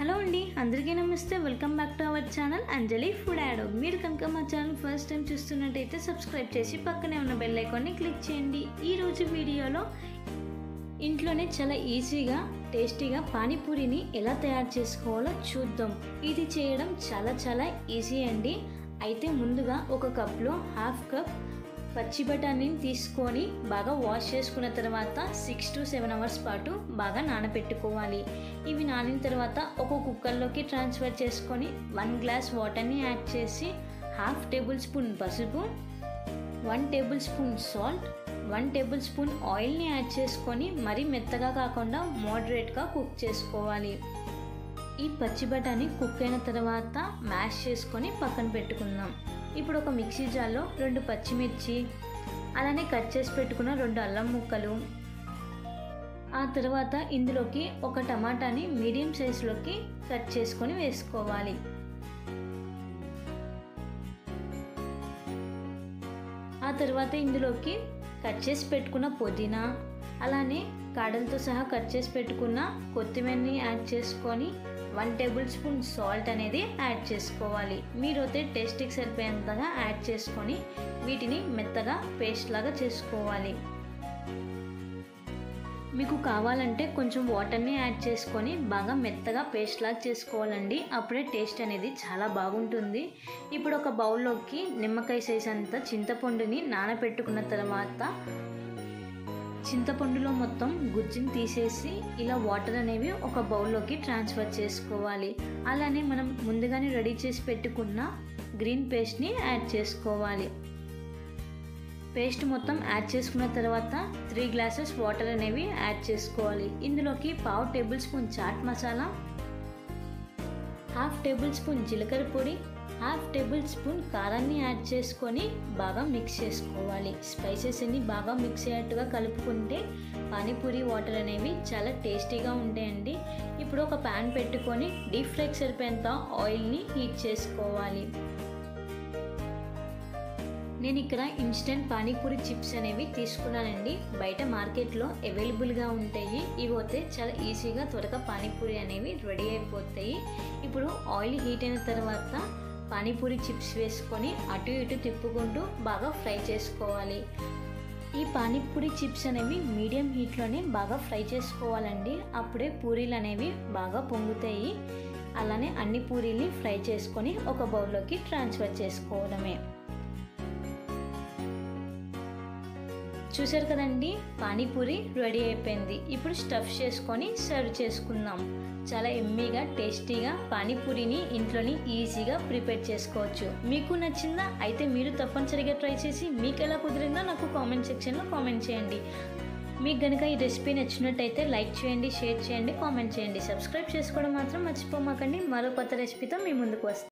Hello అండి అందరికీ నమస్తే welcome back to our channel Anjali food యాడో। మీరు కనుక మా ఛానల్ ఫస్ట్ టైం చూస్తున్నట్లయితే సబ్స్క్రైబ్ చేసి పక్కనే ఉన్న బెల్ ఐకాన్ని క్లిక్ చేయండి। ఈ రోజు వీడియోలో ఇంట్లోనే చాలా ఈజీగా టేస్టీగా పానీపూరిని ఎలా తయారు చేసుకోవాలో చూద్దాం। ఇది చేయడం చాలా చాలా ఈజీ అండి। అయితే ముందుగా ఒక కప్లో హాఫ్ కప్ పచ్చి బఠానీని తీసుకొని బాగా వాష్ చేసుకున్న తర్వాత 6 to 7 అవర్స్ పాటు బాగా నానబెట్టుకోవాలి। ఇవి నానిన తర్వాత ఒక కుక్కర్లోకి ట్రాన్స్ఫర్ చేసుకొని 1 గ్లాస్ వాటర్ని యాడ్ చేసి హాఫ్ టేబుల్ స్పూన్ పసుపు, 1 tablespoon salt, 1 tablespoon ఆయిల్ని యాడ్ చేసుకొని మరీ మెత్తగా కాకుండా మోడరేట్గా కుక్ చేసుకోవాలి। ఈ పచ్చి బఠానీ కుక్ అయిన తర్వాత మ్యాష్ చేసుకొని పక్కన పెట్టుకుందాం। ఇప్పుడు ఒక మిక్సీ జార్లో 2 పచ్చిమిర్చి, అలానే కట్ చేసి పెట్టుకున్న 2 అల్లం ముక్కలు, ఆ తర్వాత ఇందులోకి ఒక టమాటాని మీడియం సైజులోకి కట్ చేసుకొని వేసుకోవాలి। ఆ తర్వాత ఇందులోకి కట్ చేసి పెట్టుకున్న పుదీనా, అలానే కాడలతో సహా కట్ చేసి పెట్టుకున్న కొత్తిమీరని యాడ్ చేసుకొని 1 టేబుల్ స్పూన్ సాల్ట్ అనేది యాడ్ చేసుకోవాలి। మీరైతే టేస్ట్కి సరిపోయేంతగా యాడ్ చేసుకొని వీటిని మెత్తగా పేస్ట్ లాగా చేసుకోవాలి। మీకు కావాలంటే కొంచెం వాటర్ని యాడ్ చేసుకొని బాగా మెత్తగా పేస్ట్ లాగా చేసుకోవాలండి, అప్పుడే టేస్ట్ అనేది చాలా బాగుంటుంది। ఇప్పుడు ఒక బౌల్లోకి నిమ్మకాయ సైజ్ అంత చింతపండుని నానబెట్టుకున్న తర్వాత చింతపండులో మొత్తం గుజ్జుని తీసేసి ఇలా వాటర్ అనేవి ఒక బౌల్లోకి ట్రాన్స్ఫర్ చేసుకోవాలి। అలానే మనం ముందుగానే రెడీ చేసి పెట్టుకున్న గ్రీన్ పేస్ట్ని యాడ్ చేసుకోవాలి। పేస్ట్ మొత్తం యాడ్ చేసుకున్న తర్వాత 3 గ్లాసెస్ వాటర్ అనేవి యాడ్ చేసుకోవాలి। ఇందులోకి 1/2 tablespoon chaat masala, 1/2 tablespoon జీలకర్ర పొడి, 1/2 టేబుల్ స్పూన్ కారాన్ని యాడ్ చేసుకొని బాగా మిక్స్ చేసుకోవాలి। స్పైసెస్ అన్ని బాగా మిక్స్ అయ్యేట్టుగా కలుపుకుంటే పానీపూరి వాటర్ అనేవి చాలా టేస్టీగా ఉంటాయండి। ఇప్పుడు ఒక ప్యాన్ పెట్టుకొని డీప్ ఫ్రైకి సరిపోయేంత ఆయిల్ని హీట్ చేసుకోవాలి। నేను ఇక్కడ ఇన్స్టెంట్ పానీపూరి చిప్స్ అనేవి తీసుకున్నానండి, బయట మార్కెట్లో అవైలబుల్గా ఉంటాయి। ఇవి అయితే చాలా ఈజీగా త్వరగా పానీపూరి అనేవి రెడీ అయిపోతాయి। ఇప్పుడు ఆయిల్ హీట్ అయిన తర్వాత పానీపూరి చిప్స్ వేసుకొని అటు ఇటు తిప్పుకుంటూ బాగా ఫ్రై చేసుకోవాలి। ఈ పానీపూరి చిప్స్ అనేవి మీడియం హీట్లోనే బాగా ఫ్రై చేసుకోవాలండి, అప్పుడే పూరీలు అనేవి బాగా పొంగుతాయి। అలానే అన్ని పూరీల్ని ఫ్రై చేసుకొని ఒక బౌల్లోకి ట్రాన్స్ఫర్ చేసుకోవడమే। చూసారు కదండి, పానీపూరి రెడీ అయిపోయింది। ఇప్పుడు స్టఫ్ చేసుకొని సర్వ్ చేసుకుందాం। చాలా ఎమ్మీగా టేస్టీగా పానీపూరిని ఇంట్లోని ఈజీగా ప్రిపేర్ చేసుకోవచ్చు। మీకు నచ్చిందా? అయితే మీరు తప్పనిసరిగా ట్రై చేసి మీకు ఎలా కుదిరిందో నాకు కామెంట్ సెక్షన్లో కామెంట్ చేయండి। మీకు గనుక ఈ రెసిపీ నచ్చినట్టయితే లైక్ చేయండి, షేర్ చేయండి, కామెంట్ చేయండి, సబ్స్క్రైబ్ చేసుకోవడం మాత్రం మర్చిపోమాకండి। మరో కొత్త రెసిపీతో మీ ముందుకు వస్తాను।